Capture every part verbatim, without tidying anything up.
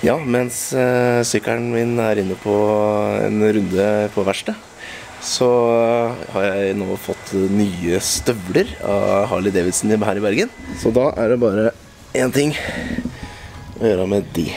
Ja, mens uh, sykkelen min er inne på en runde på verste, så har jeg nå fått nye støvler av Harley-Davidson her i Bergen. Så da er det bare én ting å gjøre med de.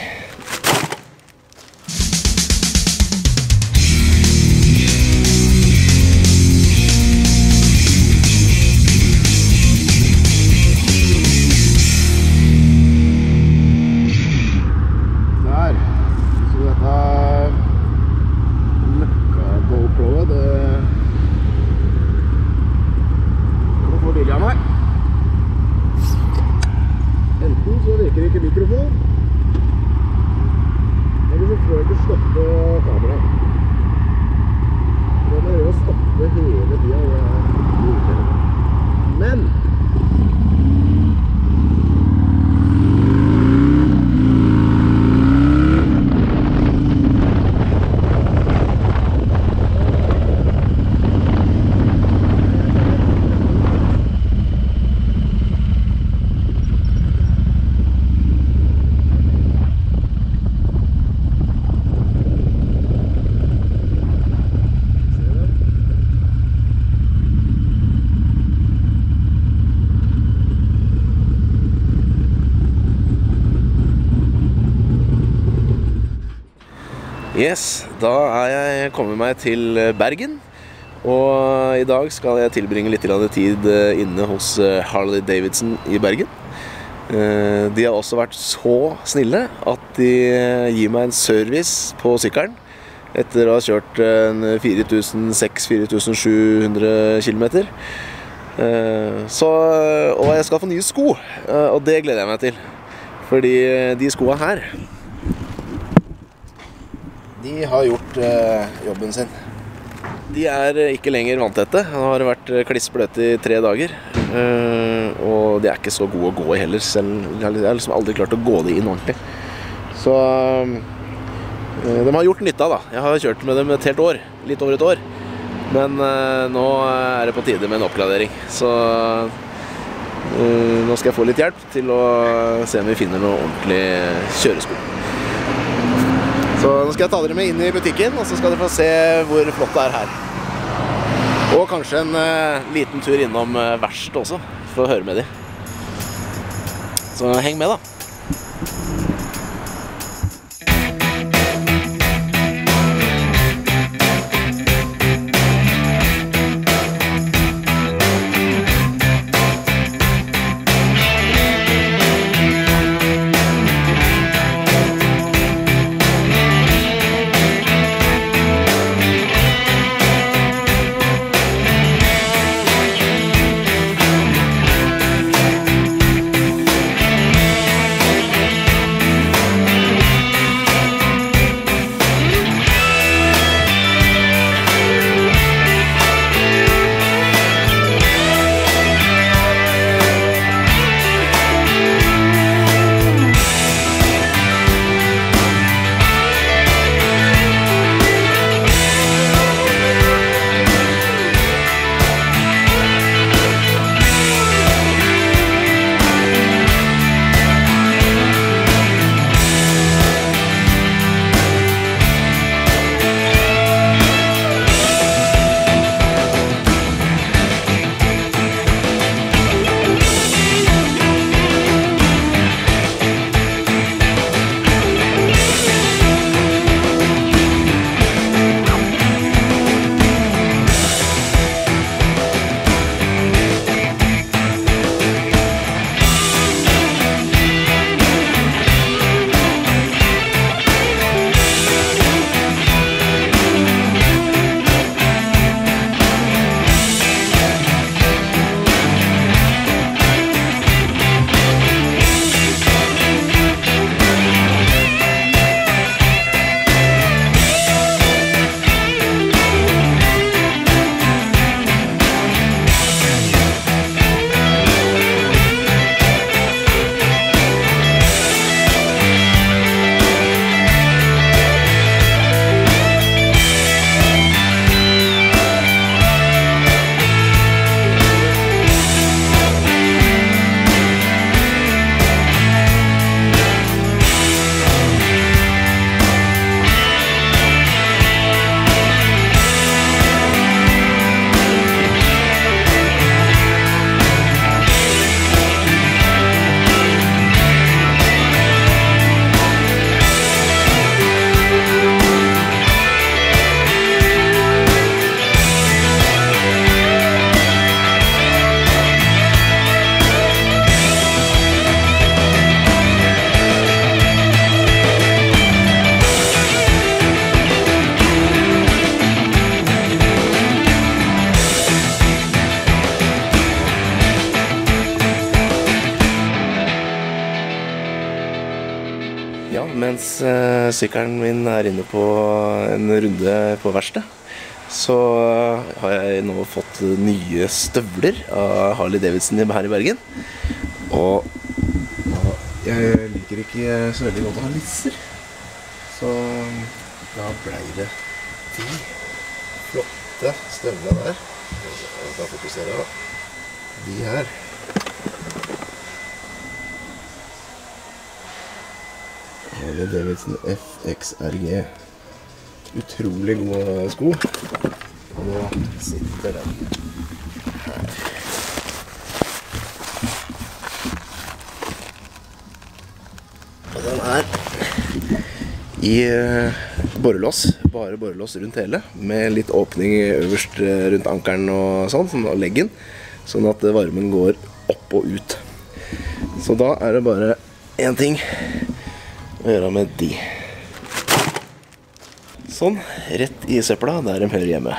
Yes, da er jeg kommet meg til Bergen, og i dag skal jeg tilbringe litt tid inne hos Harley-Davidson i Bergen. De har også vært så snille at de gir meg en service på sykkelen etter å ha kjørt fire tusen seks hundre til fire tusen sju hundre kilometer. Så, og jeg skal få nye sko, og det gleder jeg meg til, fordi de skoene her, de har gjort eh, jobben sin. De er ikke lenger vanntette. Han har vært klissbløt i tre dager. Uh, og de er ikke så gode å gå i heller. Selv, jeg har liksom aldri klart å gå det inn ordentlig. Så uh, de har gjort nytta da. Jeg har kjørt med dem et helt år. Litt over et år. Men uh, nå er det på tide med en oppgradering. Så uh, nå skal jeg få litt hjelp til å se om vi finner noe ordentlig kjøresko. Så nå skal jeg ta dere med inn i butikken, og så skal dere få se hvor flott det er her. Og kanskje en uh, liten tur innom uh, verkstedet også, for å høre med dem. Så heng med da. mens uh, sykkelen min er inne på en runde på verkstedet, så har jeg nå fått nye støvler av Harley-Davidson her i Bergen. Og jeg liker ikke så veldig godt å ha lisser, så da ble det de flotte støvlene der. Jeg skal fokusere på de her. Harley-Davidson F X R G. Utrolig gode sko. Og nå sitter den her. Den er i borrelås, bare borrelås rundt hele, med litt åpning øverst rundt ankeren og sånn, sånn og leggen, sånn at varmen går opp og ut. Så da er det bare én ting å gjøre med de. Sånn, rett i søpla der de hører hjemme.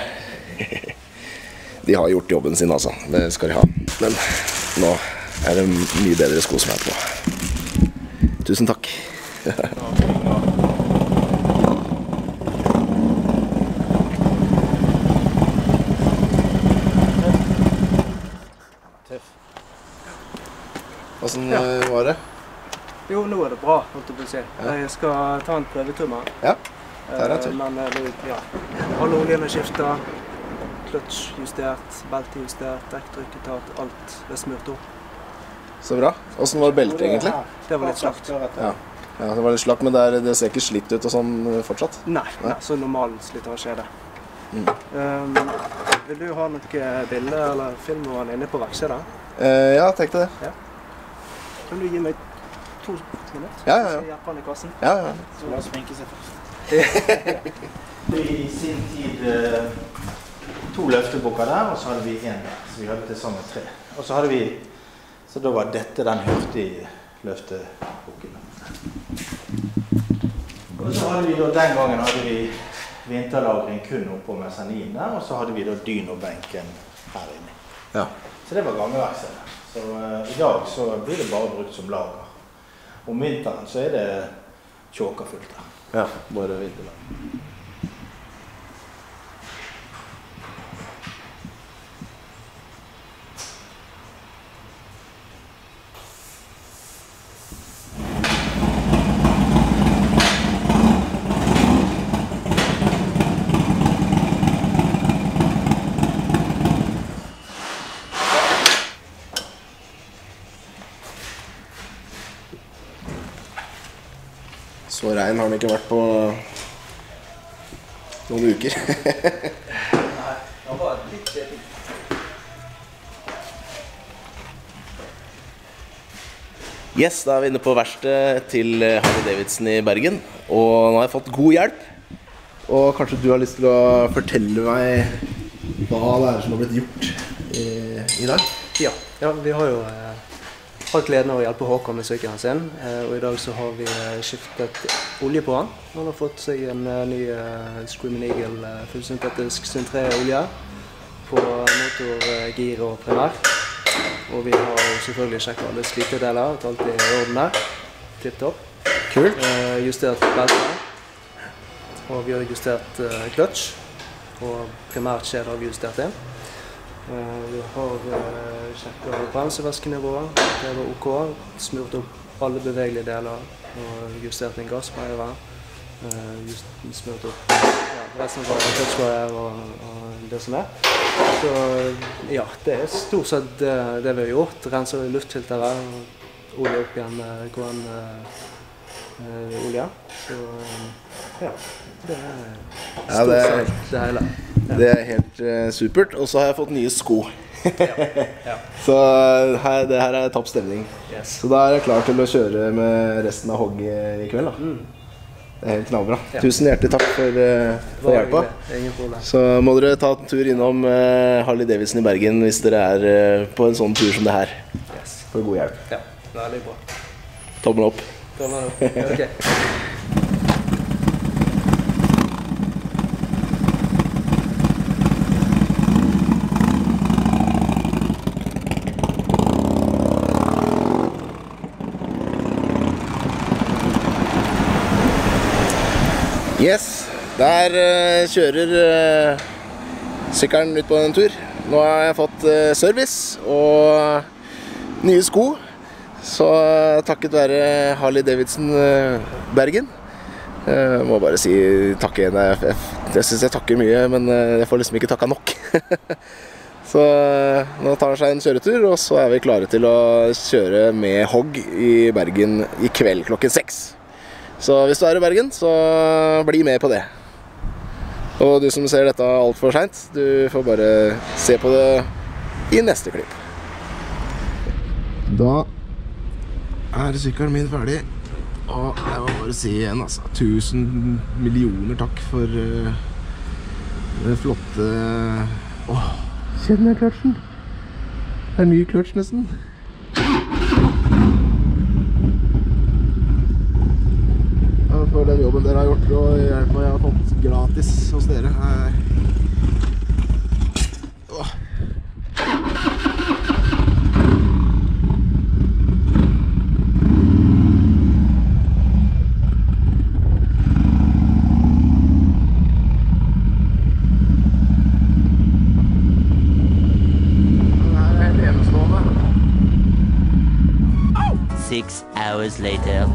De har gjort jobben sin altså, det skal de ha. Men nå er det mye bedre sko som er på. Tusen takk. Tøff. Hvordan var det? Jo, nå er det bra, holdt jeg på å si. Jeg skal ta en prøvetur med. Ja, ta deg til. Men ja, alle oljene skiftet, kløtsj justert, belte justert, dekktrykketat, alt er smurt opp. Så bra. Hvordan var beltet egentlig? Det var litt slakt. Ja. Ja, det var litt slakt, men der, det ser ikke slitt ut og sånn fortsatt? Nei, nei, så normal slitasje er det. Mm. Um, vil du ha noe bilde eller film av han inne på verkstedet? Uh, ja, tenkte det. Ja. Kan du gi meg to minutter? Ja, ja, ja. Så hjelper han i kassen? Ja, ja. Så la oss sminke seg først. I sin tid to løftebukker der, og så hadde vi en der. Så vi hadde til sammen tre. Og så hadde vi... Så da var dette den hurtige løftebukken. Og så hadde vi da, den gangen hadde vi vinterlagring kun oppå mezzaninen der, og så hadde vi da dynobenken her inne. Ja. Så det var gammelverkstedet. Så uh, i dag så blir det bare brukt som lager. Om vinteren så er det tjåka fullt der. Ja, bare vinterlagring. Så regn har den ikke vært på noen uker. Nei, den var litt kjedelig. Yes, da er vi inne på verkstedet til Harley-Davidson i Bergen. Og nå har jeg fått god hjelp. Og kanskje du har lyst til å fortelle meg hva det er som har blitt gjort i, i dag? Ja, ja, vi har jo... Jeg har gleden av å hjelpe Håkon med sykkelen sin, og i dag så har vi skiftet olje på han. Han har fått seg en ny Screaming Eagle fullsyntetisk syn tre olje på motorgir og primær. Og vi har selvfølgelig sjekket alle slitedeler og talt i orden her. Tipptopp. Kult. Uh, justert beltet. Og vi har justert uh, kløtsj, og primært skjed har vi justert inn. Vi har sjekket bremseveskenivået, det var ok, smurt opp alle bevegelige deler og justert en gasspeiver, smurt opp resten av kløtsjveier og det som er. Så ja, det er stort sett det vi har gjort, renser luftfilteret og olje opp igjen K N-olje. Så ja, det er stort sett det hele. Ja. Det er helt uh, supert, og så har jeg fått nye sko. Ja. Ja. Så her, det her er topp stemning. Yes. Så da er jeg klar til å kjøre med resten av H O G i kveld da. Mm. Det er helt knallbra. Ja. Tusen hjertelig takk for, uh, for hjelpa. Så må dere ta en tur innom uh, Harley-Davidson i Bergen hvis dere er uh, på en sånn tur som det her. Yes. For god hjelp. Ja, det er litt bra. Tommel opp. Tommel opp, ok. Yes, der uh, kjører uh, sykkelen ut på en tur. Nå har jeg fått uh, service og uh, nye sko. Så uh, takket være Harley-Davidson uh, Bergen. Jeg uh, må bare si takk igjen. Jeg, jeg, jeg synes jeg takker mye, men uh, jeg får liksom ikke takket nok. Så uh, nå tar det seg en kjøretur, og så er vi klare til å kjøre med H O G i Bergen i kveld klokken seks. Så hvis du er i Bergen, så bli med på det. Og du som ser dette alt for sent, du får bare se på det i neste klipp. Da er sykkelen min ferdig. Og jeg må bare si igjen, altså, tusen millioner takk for uh, det flotte... Åh, kjenner jeg kløtsjen? Det er ny kløtsj nesten. For den jobben dere har gjort, og hjelpen jeg har fått gratis hos dere. Åh. Det er levenslående. Six hours later.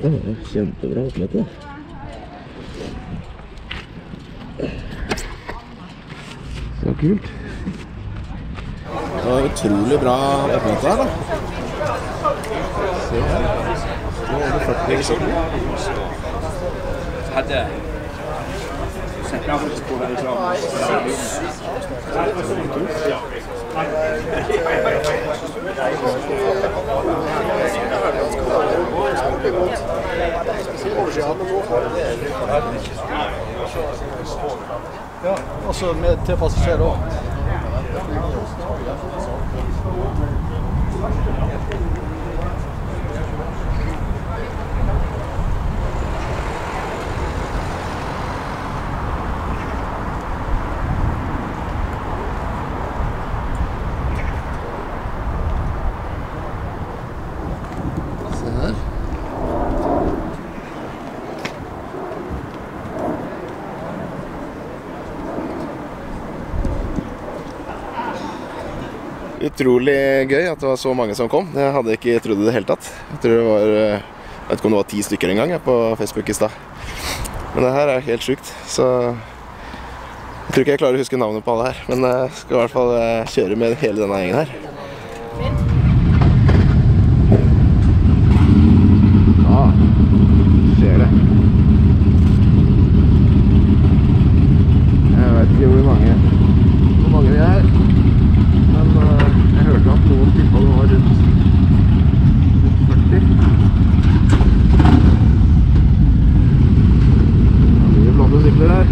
Det var kjempebra oppmøte. Så kult. Det var utrolig bra oppmøte her da. Se her. Nå er det førti sekunder. Hadde sett av oss på denne klanen. Ja. Ja, og så med til passasjer også. Utrolig gøy at det var så mange som kom. Jeg hadde ikke trodd det helt tatt. Jeg tror det var, jeg vet ikke om det var ti stykker en gang på Facebook i sted. Men det her er helt sykt, så jeg tror ikke jeg klarer å huske navnet på alle her. Men jeg skal i hvert fall kjøre med hele denne gjengen her. Ja, ser det. Jeg vet ikke hvor mange, hvor mange vi er. Jeg hørte at noen tippa det var rundt førti. Det er mye flotte sykler her.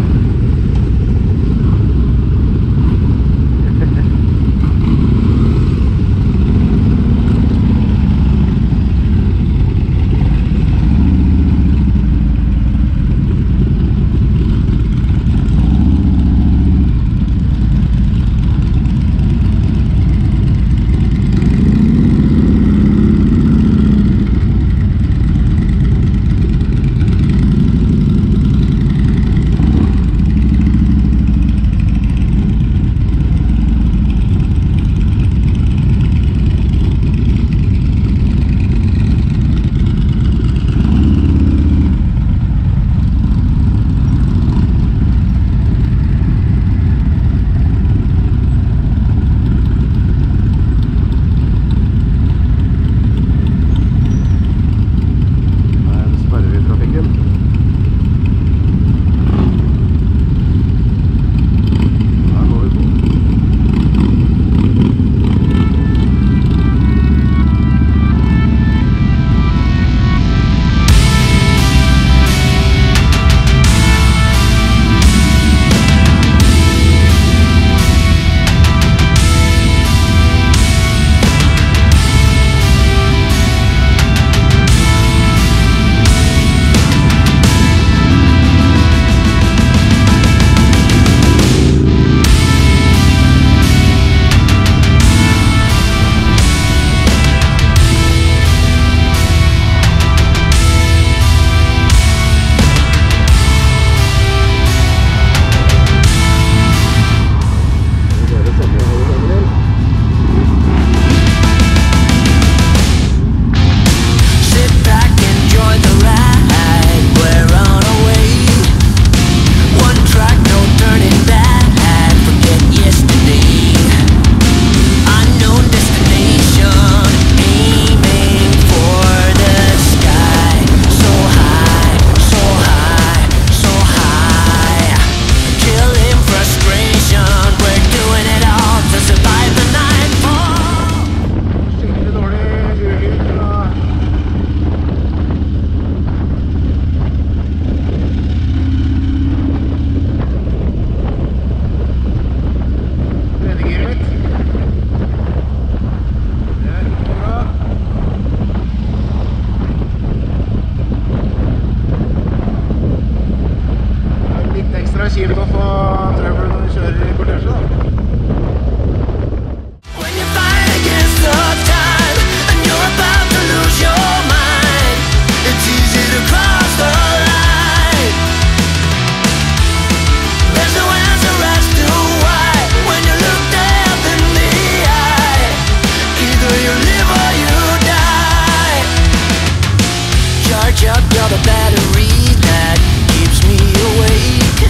the battery that keeps me awake.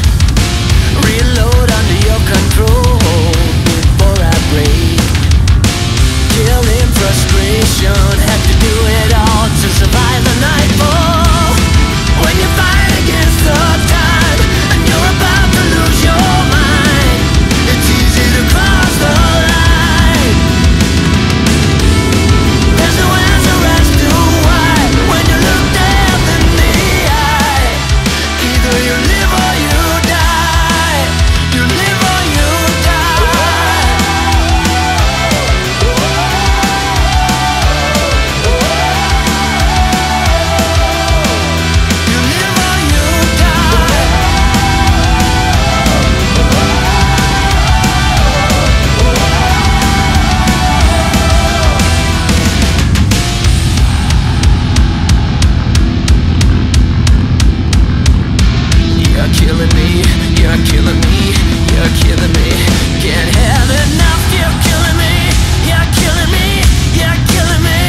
Reload under your control before I break. Killing frustration, had to do it all to survive the nightfall. When you fight against the time and you're about to lose your mind, it's easy to cross the line. There's no answer as to why. When you look death in the eye, either you live or you die. You live or you die. You live or you die. You're killing me, you're killing me, you're killing me. Can't have enough, you're killing me, you're killing me, you're killing me.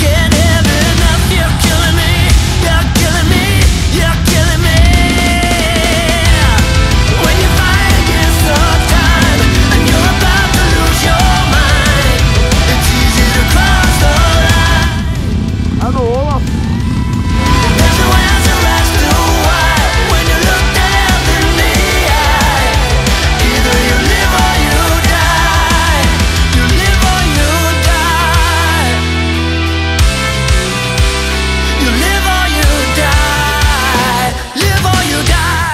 Can't have enough, you're killing me, you're killing me, you're killing me. When you fight against the time and you're about to lose your mind, it's easy to cross the line. Jag går över. There's no answer as to why. When you look death in the eye, either you live or you die. You live or you die. You live or you die. Live or you die.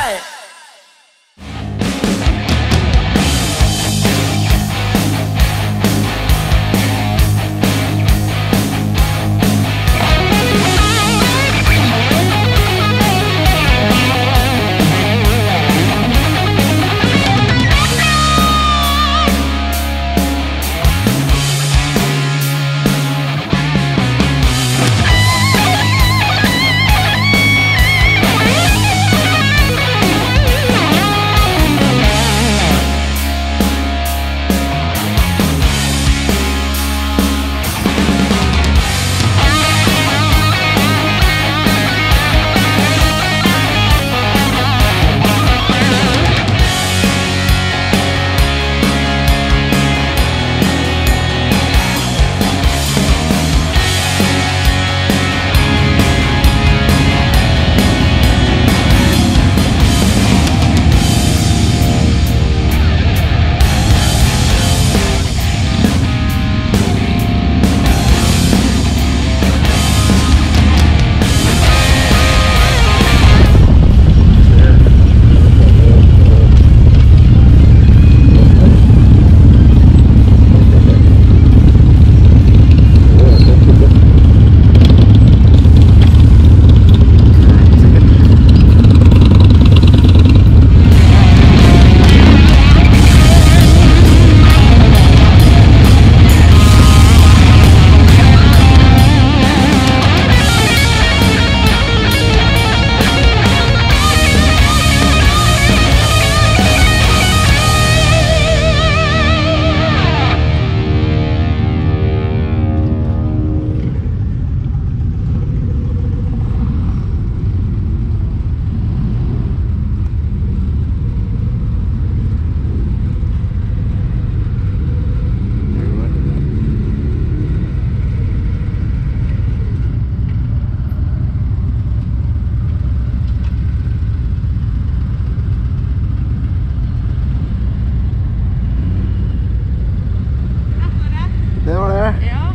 Det var det. Ja,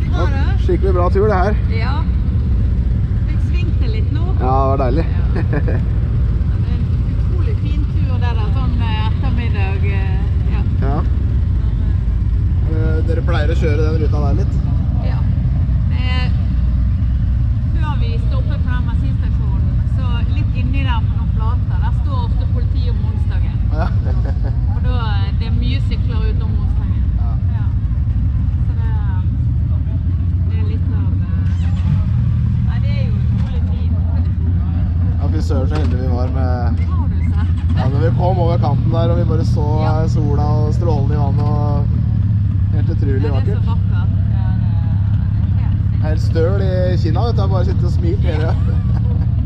det var det. Skikkelig bra tur det her. Ja. Fikk svingte litt nå. Ja, det var deilig. Ja. Det er en utrolig fin tur der, sånn ettermiddag. Ja. Ja. Dere pleier å kjøre den ruta der litt? Ja. Før vi stoppet på den bensinstasjonen, så litt inni der på noen plater, der står ofte politiet om onsdagen. Ja. Og da er det mye sykler utenom onsdagen. Vi sører så heldig vi var med. Ja, når vi kom over kanten der og vi bare så sola og strålen i vann og helt utrolig vakkert. Ja, det er så vakkert. Helt støl i Kina, vet du, jeg bare sitter og smiler.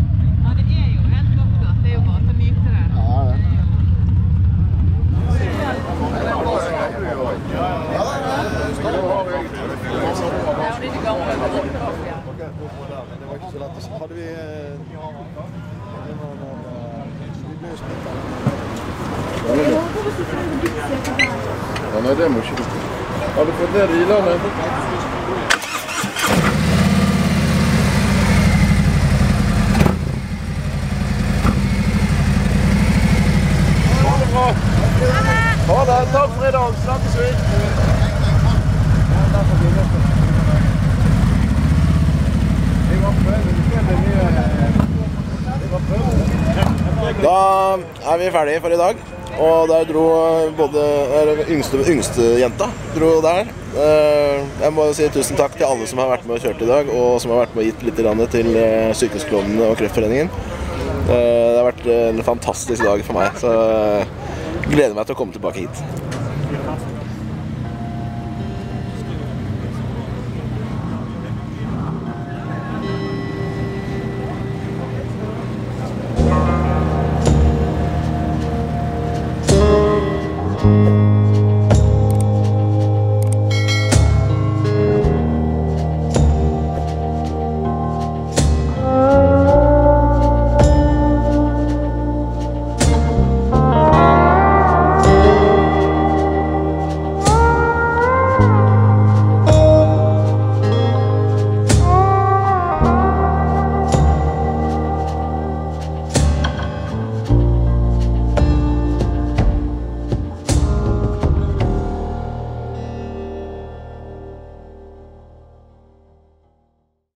Nerede mi şimdi? Abi burada rila nerede? Hadi lan top Fred oğlum, stop the street. Da er vi ferdige for i dag, og der dro både yngste, yngste jenta dro der. Jeg må si tusen takk til alle som har vært med og kjørt i dag, og som har vært med og gitt litt i landet til Sykehusklovnene og Kreftforeningen. Det har vært en fantastisk dag for meg, så jeg gleder meg til å komme tilbake hit.